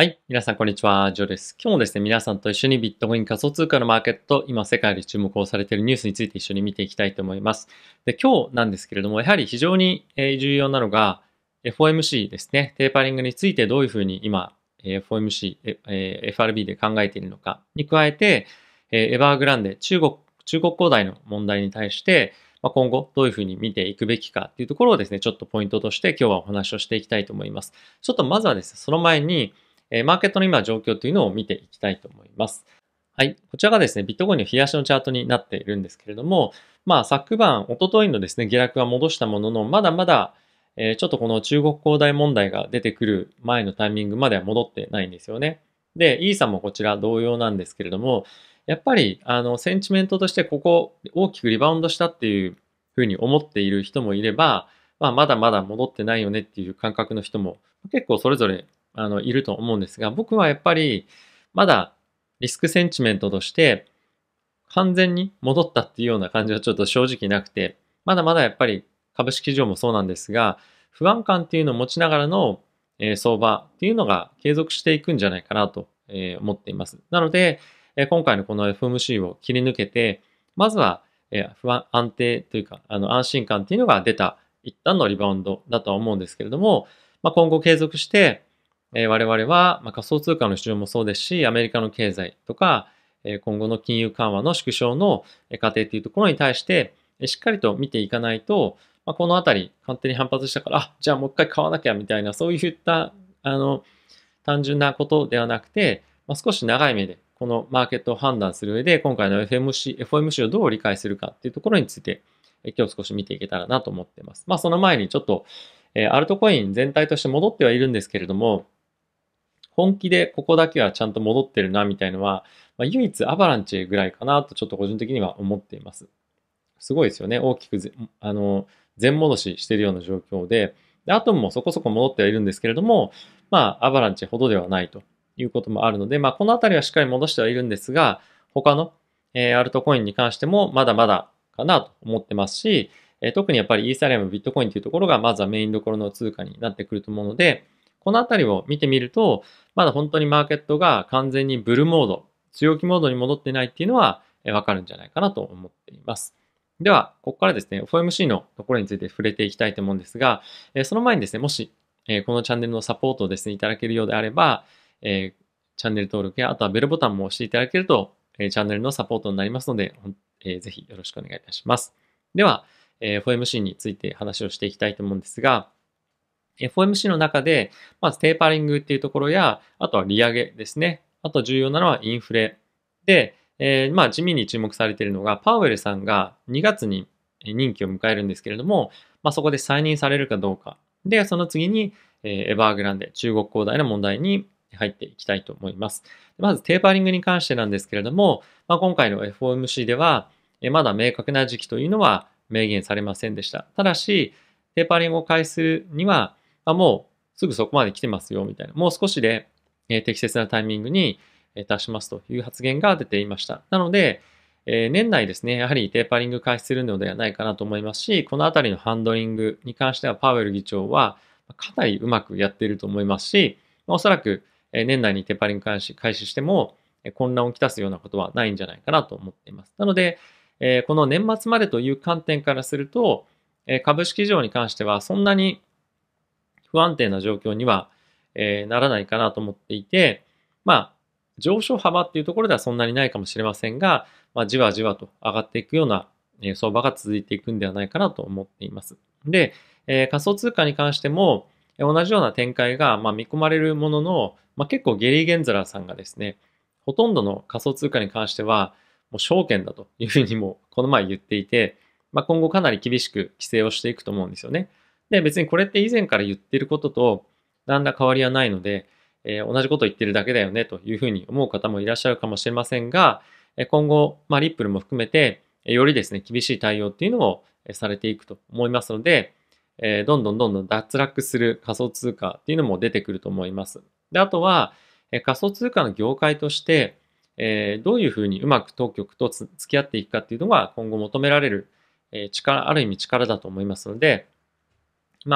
はい。皆さん、こんにちは。ジョーです。今日もですね、皆さんと一緒にビットコイン仮想通貨のマーケット、今世界で注目をされているニュースについて一緒に見ていきたいと思います。で、今日なんですけれども、やはり非常に重要なのが FOMC ですね。テーパリングについてどういうふうに今 FRB で考えているのかに加えて、エバーグランデ、中国恒大の問題に対して、今後どういうふうに見ていくべきかっていうところをですね、ちょっとポイントとして今日はお話をしていきたいと思います。ちょっとまずはですね、その前に、マーケットの今状況というのを見ていきたいと思います。はい。こちらがですね、ビットコインの日足のチャートになっているんですけれども、昨晩、一昨日のですね、下落は戻したものの、まだまだ、ちょっとこの中国恒大問題が出てくる前のタイミングまでは戻ってないんですよね。で、イーサもこちら同様なんですけれども、やっぱり、センチメントとしてここ大きくリバウンドしたっていうふうに思っている人もいれば、まだまだ戻ってないよねっていう感覚の人も結構それぞれいると思うんですが、僕はやっぱりまだリスクセンチメントとして完全に戻ったっていうような感じはちょっと正直なくて、まだまだやっぱり株式市場もそうなんですが、不安感っていうのを持ちながらの相場っていうのが継続していくんじゃないかなと思っています。なので、今回のこの FOMC を切り抜けて、まずは安定というか、安心感っていうのが出た一旦のリバウンドだとは思うんですけれども、今後継続して我々は仮想通貨の市場もそうですし、アメリカの経済とか、今後の金融緩和の縮小の過程というところに対して、しっかりと見ていかないと、このあたり、勝手に反発したから、じゃあもう一回買わなきゃみたいな、そういった単純なことではなくて、少し長い目で、このマーケットを判断する上で、今回の FOMC をどう理解するかっていうところについて、今日少し見ていけたらなと思っています。その前にちょっと、アルトコイン全体として戻ってはいるんですけれども、本気でここだけはちゃんと戻ってるなみたいのは、唯一アバランチぐらいかなとちょっと個人的には思っています。すごいですよね。大きく全戻ししてるような状況で、アトムもそこそこ戻ってはいるんですけれども、アバランチほどではないということもあるので、このあたりはしっかり戻してはいるんですが、他のアルトコインに関してもまだまだかなと思ってますし、特にやっぱりイーサリアム、ビットコインというところがまずはメインどころの通貨になってくると思うので、このあたりを見てみると、まだ本当にマーケットが完全にブルーモード、強気モードに戻ってないっていうのはわかるんじゃないかなと思っています。では、ここからですね、FOMC のところについて触れていきたいと思うんですが、その前にですね、もしこのチャンネルのサポートをですね、いただけるようであれば、チャンネル登録や、あとはベルボタンも押していただけると、チャンネルのサポートになりますので、ぜひよろしくお願いいたします。では、FOMC について話をしていきたいと思うんですが、FOMC の中で、まずテーパリングっていうところや、あとは利上げですね。あと重要なのはインフレ。で、地味に注目されているのが、パウエルさんが2月に任期を迎えるんですけれども、そこで再任されるかどうか。で、その次に、エバーグランデ、中国恒大の問題に入っていきたいと思います。まずテーパリングに関してなんですけれども、今回の FOMC では、まだ明確な時期というのは明言されませんでした。ただし、テーパリングを開始するには、もうすぐそこまで来てますよみたいな、もう少しで適切なタイミングに達しますという発言が出ていました。なので、年内ですね、やはりテーパリング開始するのではないかなと思いますし、このあたりのハンドリングに関してはパウエル議長はかなりうまくやっていると思いますし、おそらく年内にテーパリング開始しても混乱をきたすようなことはないんじゃないかなと思っています。なので、この年末までという観点からすると、株式市場に関してはそんなに不安定な状況にはならないかなと思っていて、上昇幅っていうところではそんなにないかもしれませんが、じわじわと上がっていくような相場が続いていくんではないかなと思っています。で、仮想通貨に関しても同じような展開が見込まれるものの、結構ゲリー・ゲンズラーさんがですね、ほとんどの仮想通貨に関してはもう証券だというふうにもこの前言っていて、今後かなり厳しく規制をしていくと思うんですよね。で、別にこれって以前から言ってることと何ら変わりはないので、同じことを言ってるだけだよねというふうに思う方もいらっしゃるかもしれませんが、今後、リップルも含めて、よりですね、厳しい対応っていうのをされていくと思いますので、どんどん脱落する仮想通貨っていうのも出てくると思います。で、あとは、仮想通貨の業界として、どういうふうにうまく当局と付き合っていくかっていうのが今後求められる力、ある意味力だと思いますので、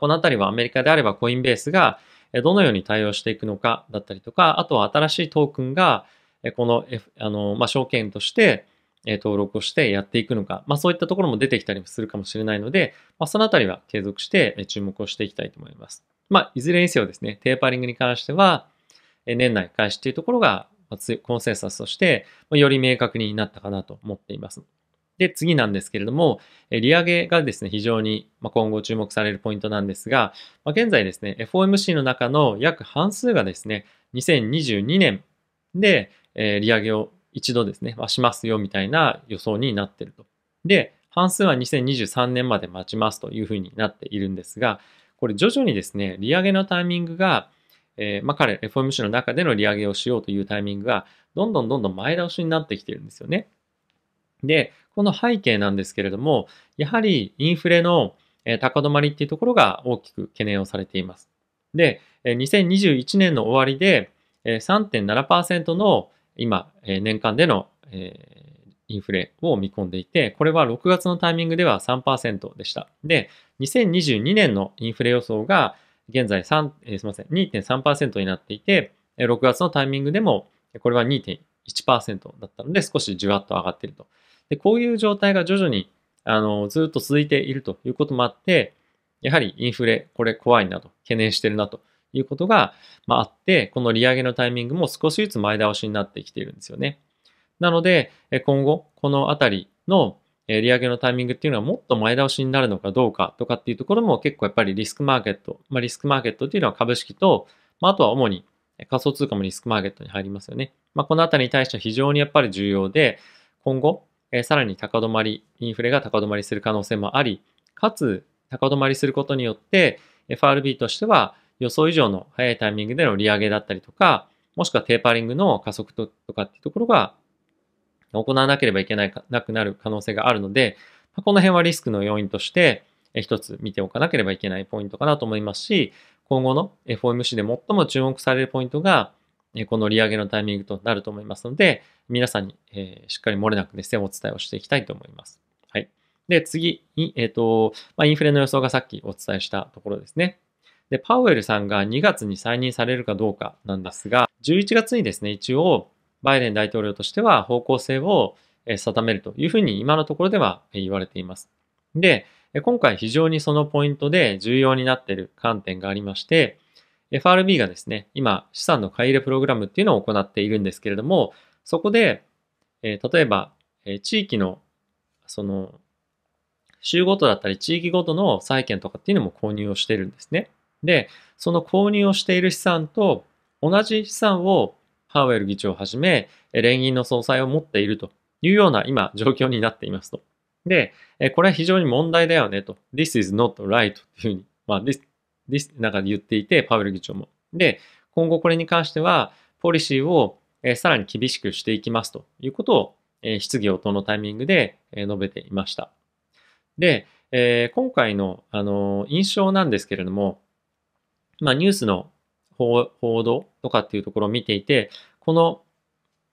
このあたりはアメリカであればコインベースがどのように対応していくのかだったりとか、あとは新しいトークンがこの、証券として登録をしてやっていくのか、そういったところも出てきたりもするかもしれないので、そのあたりは継続して注目をしていきたいと思います。いずれにせよですね、テーパリングに関しては、年内開始というところが、コンセンサスとして、より明確になったかなと思っています。で、次なんですけれども、利上げがですね、非常に今後注目されるポイントなんですが、現在ですね、FOMC の中の約半数がですね、2022年で利上げを一度ですね、しますよみたいな予想になっていると。で、半数は2023年まで待ちますというふうになっているんですが、これ徐々にですね、利上げのタイミングが、FOMC の中での利上げをしようというタイミングが、どんどん前倒しになってきているんですよね。で、この背景なんですけれども、やはりインフレの高止まりっていうところが大きく懸念をされています。で、2021年の終わりで 3.7% の今、年間でのインフレを見込んでいて、これは6月のタイミングでは 3% でした。で、2022年のインフレ予想が現在 2.3% になっていて、6月のタイミングでもこれは 2.1% だったので、少しじわっと上がっていると。で、こういう状態が徐々にずっと続いているということもあって、やはりインフレ、これ怖いなと、懸念してるなということがあって、この利上げのタイミングも少しずつ前倒しになってきているんですよね。なので、今後、このあたりの利上げのタイミングっていうのはもっと前倒しになるのかどうかとかっていうところも結構やっぱりリスクマーケット、リスクマーケットっていうのは株式と、あとは主に仮想通貨もリスクマーケットに入りますよね。このあたりに対しては非常にやっぱり重要で、今後、さらに高止まり、インフレが高止まりする可能性もあり、かつ高止まりすることによって、FRB としては予想以上の早いタイミングでの利上げだったりとか、もしくはテーパリングの加速とかっていうところが行わなければいけなくなる可能性があるので、この辺はリスクの要因として一つ見ておかなければいけないポイントかなと思いますし、今後の FOMC で最も注目されるポイントが、この利上げのタイミングとなると思いますので、皆さんにしっかり漏れなくですね、お伝えをしていきたいと思います。はい。で、次に、インフレの予想がさっきお伝えしたところですね。で、パウエルさんが2月に再任されるかどうかなんですが、11月にですね、一応、バイデン大統領としては方向性を定めるというふうに今のところでは言われています。で、今回非常にそのポイントで重要になっている観点がありまして、FRB がですね、今、資産の買い入れプログラムっていうのを行っているんですけれども、そこで、例えば、地域の、州ごとだったり、地域ごとの債券とかっていうのも購入をしているんですね。で、その購入をしている資産と同じ資産をパウエル議長をはじめ、連銀の総裁を持っているというような、今、状況になっていますと。で、これは非常に問題だよねと。This is not right というふうに、なんか言っていて、パウエル議長も。で、今後これに関しては、ポリシーをさらに厳しくしていきますということを、質疑応答のタイミングで述べていました。で、今回の印象なんですけれども、ニュースの報道とかっていうところを見ていて、この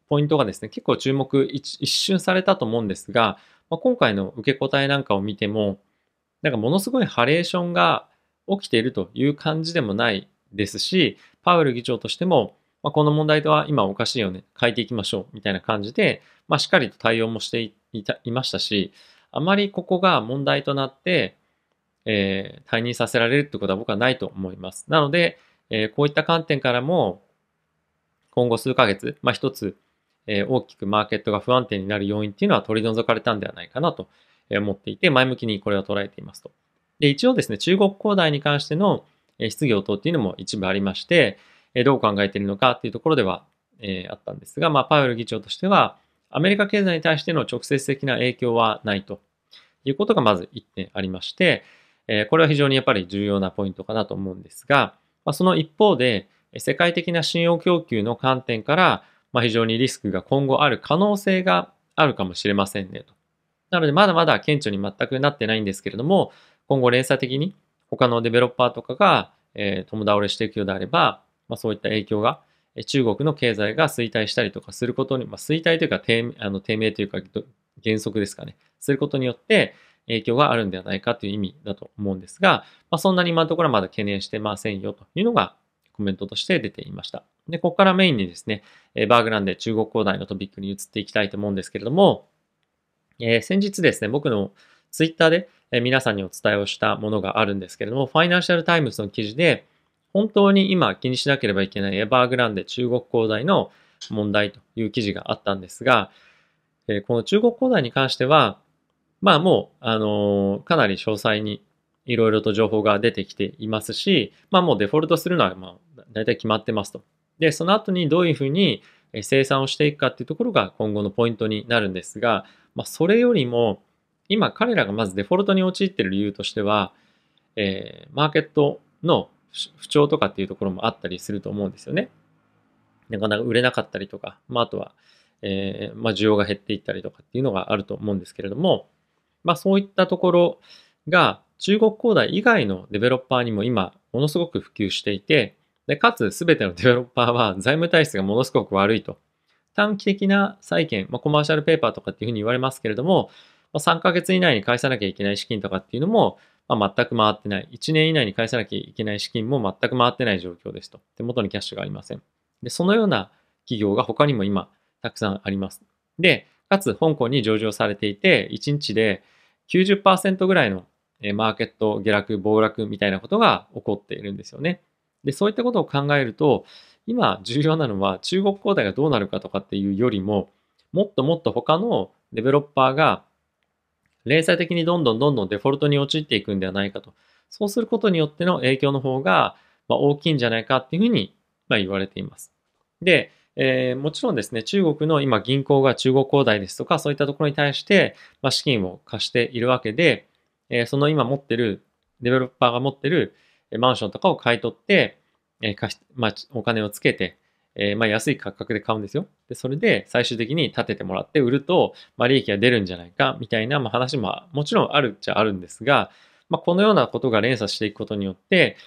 ポイントがですね、結構注目一瞬されたと思うんですが、今回の受け答えなんかを見ても、なんかものすごいハレーションが起きているという感じでもないですし、パウエル議長としても、この問題とは今おかしいよね、変えていきましょうみたいな感じで、しっかりと対応もしていましたし、あまりここが問題となって、退任させられるってことは僕はないと思います。なので、こういった観点からも、今後数ヶ月、一つ、大きくマーケットが不安定になる要因っていうのは取り除かれたんではないかなと思っていて、前向きにこれを捉えていますと。で、一応ですね、中国恒大に関しての質疑応答っていうのも一部ありまして、どう考えているのかっていうところではあったんですが、パウエル議長としては、アメリカ経済に対しての直接的な影響はないということがまず1点ありまして、これは非常にやっぱり重要なポイントかなと思うんですが、その一方で、世界的な信用供給の観点から、非常にリスクが今後ある可能性があるかもしれませんねと。なので、まだまだ顕著に全くなってないんですけれども、今後連鎖的に他のデベロッパーとかが共倒れしていくようであれば、そういった影響が中国の経済が衰退したりとかすることに、衰退というか低迷というか減速ですかね、することによって影響があるんではないかという意味だと思うんですが、そんなに今のところはまだ懸念してませんよというのがコメントとして出ていました。で、ここからメインにですね、バーグランデ中国恒大のトピックに移っていきたいと思うんですけれども、先日ですね、僕のツイッターで皆さんにお伝えをしたものがあるんですけれども、ファイナンシャルタイムズの記事で、本当に今気にしなければいけないバーグランデ中国恒大の問題という記事があったんですが、この中国恒大に関しては、まあもう、かなり詳細にいろいろと情報が出てきていますし、まあもうデフォルトするのはまあ大体決まってますと。で、その後にどういうふうに清算をしていくかっていうところが今後のポイントになるんですが、まあそれよりも、今彼らがまずデフォルトに陥っている理由としては、マーケットの不調とかっていうところもあったりすると思うんですよね。なかなか売れなかったりとか、まあ、あとは、需要が減っていったりとかっていうのがあると思うんですけれども、まあ、そういったところが中国恒大以外のデベロッパーにも今ものすごく普及していて、でかつ全てのデベロッパーは財務体質がものすごく悪いと。短期的な債券、まあ、コマーシャルペーパーとかっていうふうに言われますけれども、3ヶ月以内に返さなきゃいけない資金とかっていうのも、まあ、全く回ってない。1年以内に返さなきゃいけない資金も全く回ってない状況ですと。手元にキャッシュがありません。で、そのような企業が他にも今、たくさんあります。で、かつ香港に上場されていて、1日で 90% ぐらいのマーケット下落、暴落みたいなことが起こっているんですよね。で、そういったことを考えると、今重要なのは中国恒大がどうなるかとかっていうよりも、もっともっと他のデベロッパーが連鎖的にどんどんデフォルトに陥っていくんではないかと。そうすることによっての影響の方が大きいんじゃないかっていうふうに言われています。で、もちろんですね、中国の今銀行が中国恒大ですとかそういったところに対して資金を貸しているわけで、その今持ってる、デベロッパーが持ってるマンションとかを買い取って、お金をつけて、安い価格で買うんですよ。で、それで最終的に建ててもらって売ると、利益が出るんじゃないかみたいな、話ももちろんあるっちゃあるんですが、このようなことが連鎖していくことによって、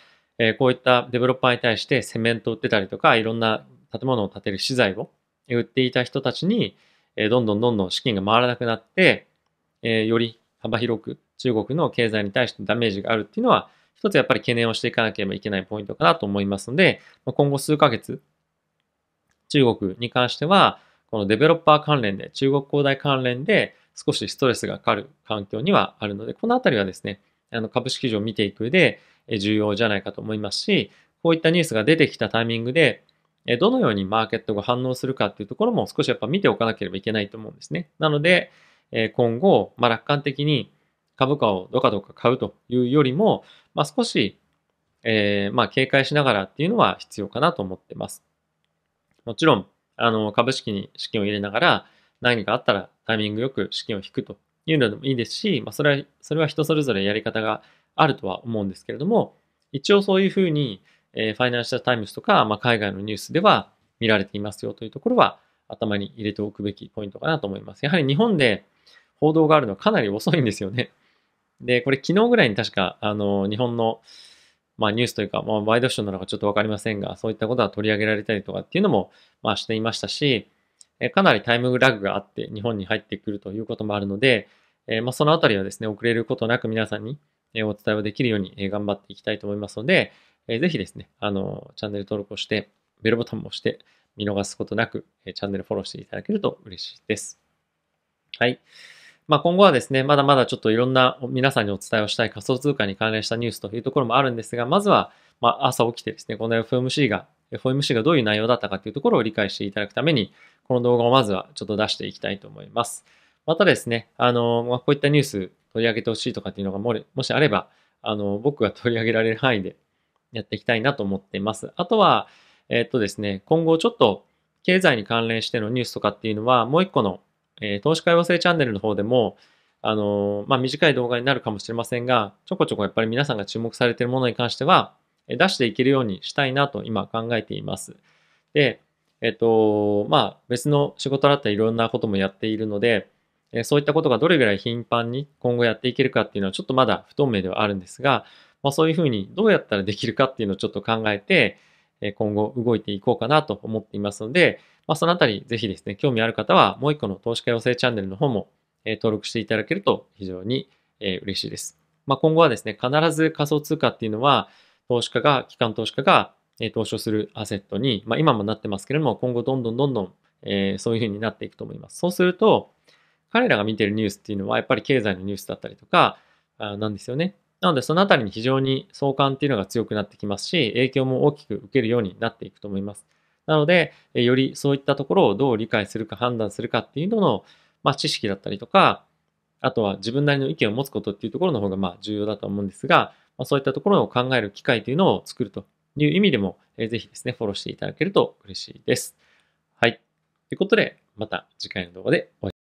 こういったデベロッパーに対してセメントを売ってたりとか、いろんな建物を建てる資材を売っていた人たちに、どんどん資金が回らなくなって、より幅広く中国の経済に対してダメージがあるっていうのは、一つやっぱり懸念をしていかなければいけないポイントかなと思いますので、今後数ヶ月、中国に関しては、このデベロッパー関連で、中国恒大関連で少しストレスがかかる環境にはあるので、このあたりはですね、株式市場を見ていく上で重要じゃないかと思いますし、こういったニュースが出てきたタイミングで、どのようにマーケットが反応するかっていうところも少しやっぱ見ておかなければいけないと思うんですね。なので、今後、楽観的に株価をどかどか買うというよりも、少し、警戒しながらっていうのは必要かなと思ってます。もちろん、株式に資金を入れながら、何かあったらタイミングよく資金を引くというのでもいいですし、それは人それぞれやり方があるとは思うんですけれども、一応そういうふうに、ファイナンシャルタイムズとか、海外のニュースでは見られていますよというところは、頭に入れておくべきポイントかなと思います。やはり日本で報道があるのはかなり遅いんですよね。で、これ昨日ぐらいに確か、日本の、ニュースというか、ワイドショーなのかちょっとわかりませんが、そういったことが取り上げられたりとかっていうのも、していましたし、かなりタイムラグがあって日本に入ってくるということもあるので、そのあたりはですね、遅れることなく皆さんにお伝えをできるように頑張っていきたいと思いますので、ぜひですね、チャンネル登録をして、ベルボタンも押して、見逃すことなく、チャンネルフォローしていただけると嬉しいです。はい。今後はですね、まだまだちょっといろんな皆さんにお伝えをしたい仮想通貨に関連したニュースというところもあるんですが、まずは朝起きてですね、この FOMC がどういう内容だったかというところを理解していただくために、この動画をまずはちょっと出していきたいと思います。またですね、こういったニュース取り上げてほしいとかっていうのがもしあれば、僕が取り上げられる範囲でやっていきたいなと思っています。あとは、ですね、今後ちょっと経済に関連してのニュースとかっていうのは、もう一個の投資家養成チャンネルの方でも、短い動画になるかもしれませんが、ちょこちょこやっぱり皆さんが注目されているものに関しては、出していけるようにしたいなと今考えています。で、別の仕事だったりいろんなこともやっているので、そういったことがどれぐらい頻繁に今後やっていけるかっていうのはちょっとまだ不透明ではあるんですが、そういうふうにどうやったらできるかっていうのをちょっと考えて、今後動いていこうかなと思っていますので、そのあたりぜひですね、興味ある方はもう一個の投資家養成チャンネルの方も登録していただけると非常に嬉しいです。今後はですね、必ず仮想通貨っていうのは投資家が、機関投資家が投資をするアセットに、まあ、今もなってますけれども、今後どんどん、そういう風になっていくと思います。そうすると、彼らが見てるニュースっていうのはやっぱり経済のニュースだったりとかなんですよね。なのでそのあたりに非常に相関っていうのが強くなってきますし、影響も大きく受けるようになっていくと思います。なのでよりそういったところをどう理解するか判断するかっていうのの、まあ、知識だったりとか、あとは自分なりの意見を持つことっていうところの方がまあ重要だと思うんですが、そういったところを考える機会というのを作るという意味でもぜひですね、フォローしていただけると嬉しいです。はい。ということでまた次回の動画でお会いしましょう。